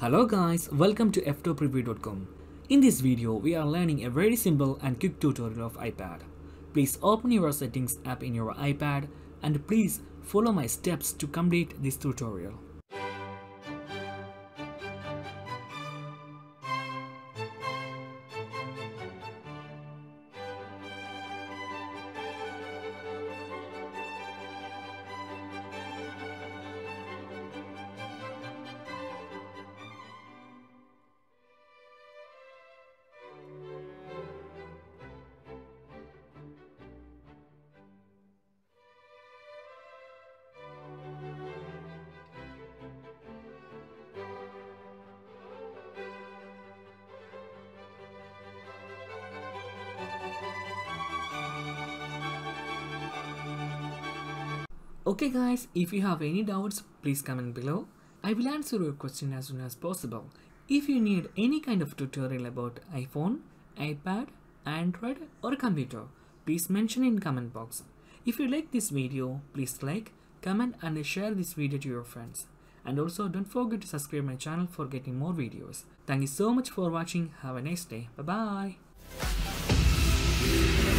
Hello guys, welcome to ftopreview.com. In this video, we are learning a very simple and quick tutorial of iPad. Please open your settings app in your iPad and please follow my steps to complete this tutorial. Okay guys, if you have any doubts, please comment below. I will answer your question as soon as possible. If you need any kind of tutorial about iPhone, iPad, Android or computer, please mention in comment box. If you like this video, please like, comment and share this video to your friends. And also don't forget to subscribe my channel for getting more videos. Thank you so much for watching. Have a nice day. Bye bye.